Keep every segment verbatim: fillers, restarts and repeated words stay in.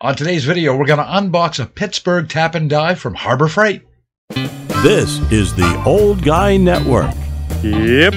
On today's video, we're going to unbox a Pittsburgh tap and die from Harbor Freight. This is the Old Guy Network. Yep.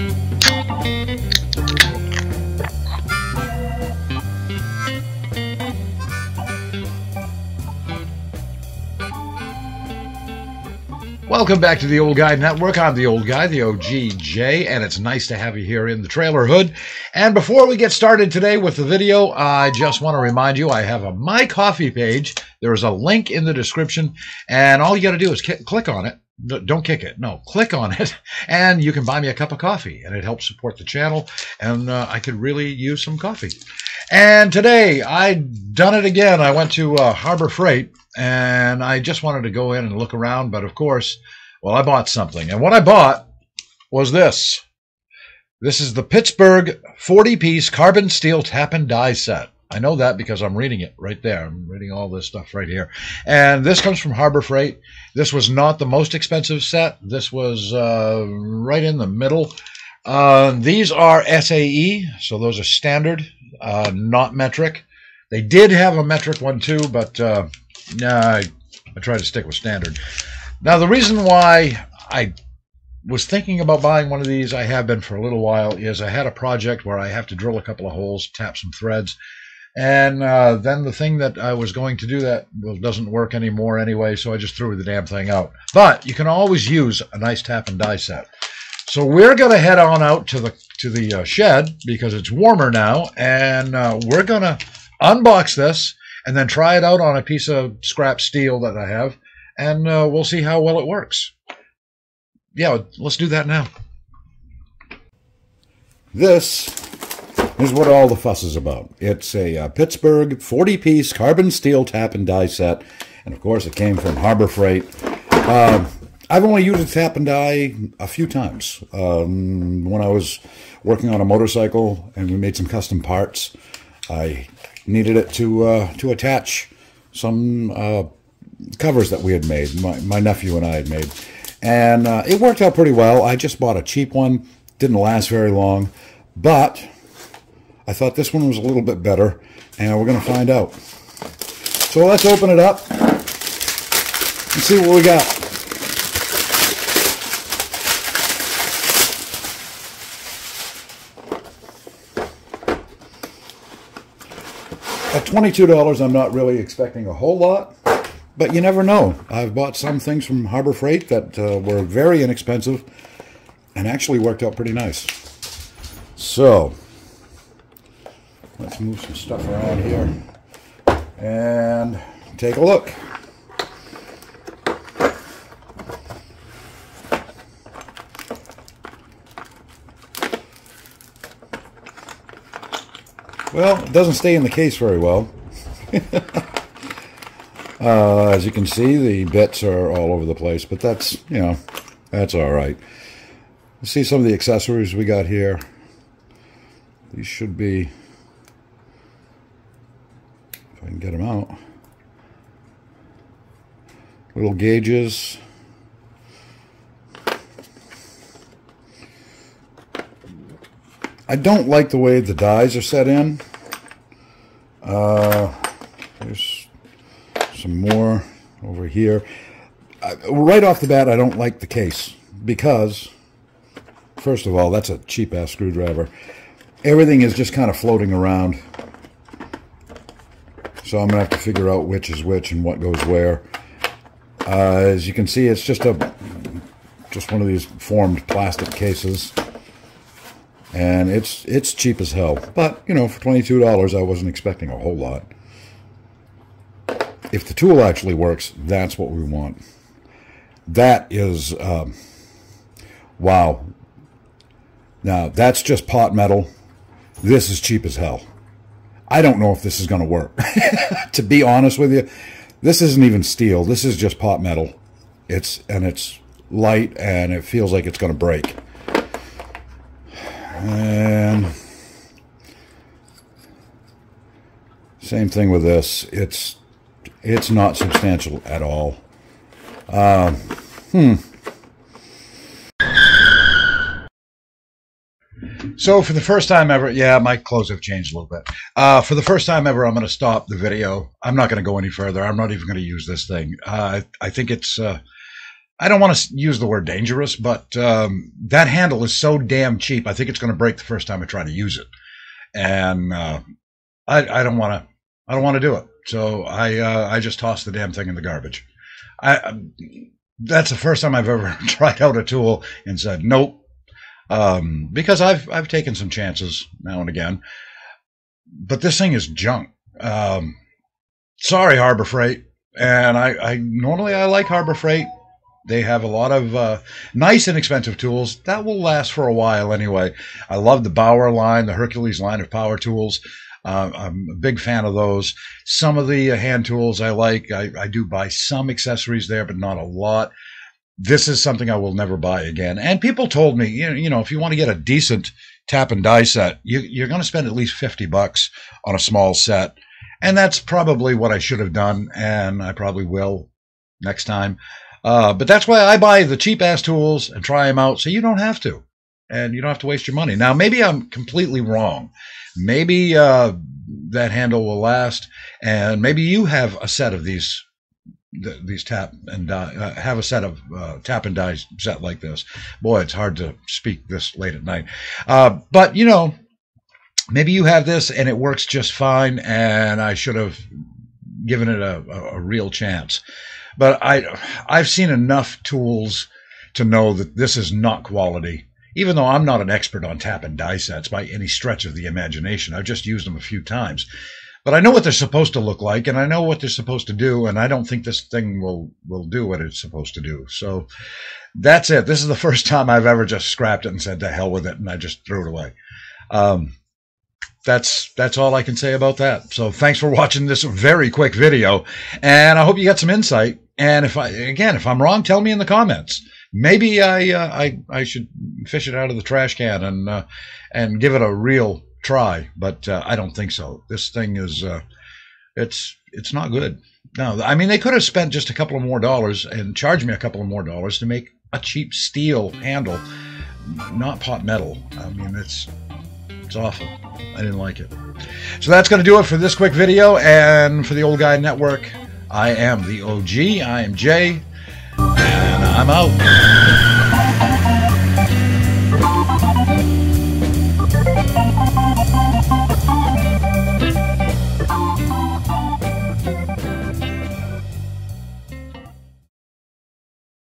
Welcome back to the Old Guy Network. I'm the Old Guy, the O G J, and it's nice to have you here in the trailer hood. And before we get started today with the video, I just want to remind you I have a My Coffee page. There is a link in the description, and all you got to do is click on it. Don't kick it. No, click on it, and you can buy me a cup of coffee, and it helps support the channel, and uh, I could really use some coffee. And today, I've done it again. I went to uh, Harbor Freight, and I just wanted to go in and look around, but of course, well, I bought something. And what I bought was this. This is the Pittsburgh forty piece carbon steel tap and die set. I know that because I'm reading it right there. I'm reading all this stuff right here. And this comes from Harbor Freight. This was not the most expensive set. This was uh, right in the middle. Uh, these are S A E, so those are standard, uh, not metric. They did have a metric one too, but uh, nah, I, I try to stick with standard. Now, the reason why I was thinking about buying one of these, I have been for a little while, is I had a project where I have to drill a couple of holes, tap some threads, and uh, then the thing that I was going to do that well, doesn't work anymore anyway, so I just threw the damn thing out. But you can always use a nice tap and die set. So we're going to head on out to the to the uh, shed because it's warmer now, and uh, we're going to unbox this and then try it out on a piece of scrap steel that I have, and uh, we'll see how well it works. Yeah, let's do that now. This is what all the fuss is about. It's a uh, Pittsburgh forty piece carbon steel tap and die set, and of course it came from Harbor Freight. Uh, I've only used a tap and die a few times. Um, when I was working on a motorcycle and we made some custom parts, I needed it to uh, to attach some uh, covers that we had made, my, my nephew and I had made. And uh, it worked out pretty well. I just bought a cheap one. Didn't last very long. But I thought this one was a little bit better, and we're going to find out. So let's open it up and see what we got. At twenty-two dollars, I'm not really expecting a whole lot, but you never know. I've bought some things from Harbor Freight that uh, were very inexpensive and actually worked out pretty nice. So, let's move some stuff around here and take a look. Well, it doesn't stay in the case very well. uh, as you can see, the bits are all over the place, but that's, you know, that's all right. Let's see some of the accessories we got here. These should be, if I can get them out, little gauges. I don't like the way the dies are set in. Uh, there's some more over here. I, right off the bat, I don't like the case because, first of all, that's a cheap-ass screwdriver. Everything is just kind of floating around. So I'm going to have to figure out which is which and what goes where. Uh, as you can see, it's just a just one of these formed plastic cases. And it's it's cheap as hell, but you know, for twenty-two dollars I wasn't expecting a whole lot. If the tool actually works, that's what we want. That is um, wow. Now that's just pot metal. This is cheap as hell. I don't know if this is going to work. To be honest with you, this isn't even steel. This is just pot metal. It's and it's light, and it feels like it's going to break. And same thing with this. It's it's not substantial at all. Uh, hmm. So for the first time ever, yeah, my clothes have changed a little bit. Uh, for the first time ever, I'm going to stop the video. I'm not going to go any further. I'm not even going to use this thing. Uh, I, I think it's, uh, I don't want to use the word dangerous, but um, that handle is so damn cheap. I think it's going to break the first time I try to use it. And uh, I, I don't want to, I don't want to do it. So I, uh, I just tossed the damn thing in the garbage. I, I, that's the first time I've ever tried out a tool and said, nope. Um, because I've, I've taken some chances now and again, but this thing is junk. Um, sorry, Harbor Freight. And I, I, normally I like Harbor Freight. They have a lot of, uh, nice and expensive tools that will last for a while anyway. I love the Bauer line, the Hercules line of power tools. Uh, I'm a big fan of those. Some of the hand tools I like, I, I do buy some accessories there, but not a lot. This is something I will never buy again. And people told me, you know, if you want to get a decent tap and die set, you, you're going to spend at least fifty bucks on a small set. And that's probably what I should have done, and I probably will next time. Uh, but that's why I buy the cheap-ass tools and try them out so you don't have to, and you don't have to waste your money. Now, maybe I'm completely wrong. Maybe uh, that handle will last, and maybe you have a set of these these tap and die, uh, have a set of uh, tap and die set like this. Boy, it's hard to speak this late at night. Uh, but, you know, maybe you have this and it works just fine, and I should have given it a, a, a real chance. But I, I've seen enough tools to know that this is not quality, even though I'm not an expert on tap and die sets by any stretch of the imagination. I've just used them a few times. But I know what they're supposed to look like, and I know what they're supposed to do, and I don't think this thing will, will do what it's supposed to do. So that's it. This is the first time I've ever just scrapped it and said, to hell with it, and I just threw it away. Um, that's, that's all I can say about that. So thanks for watching this very quick video, and I hope you got some insight. And if I, again, if I'm wrong, tell me in the comments. Maybe I, uh, I, I should fish it out of the trash can and, uh, and give it a real try, but uh, I don't think so. This thing is uh, it's it's not good. No, I mean, they could have spent just a couple of more dollars and charged me a couple of more dollars to make a cheap steel handle, not pot metal. I mean, it's it's awful. I didn't like it. So that's going to do it for this quick video, and for the Old Guy Network, I am the O G. I am Jay, and I'm out.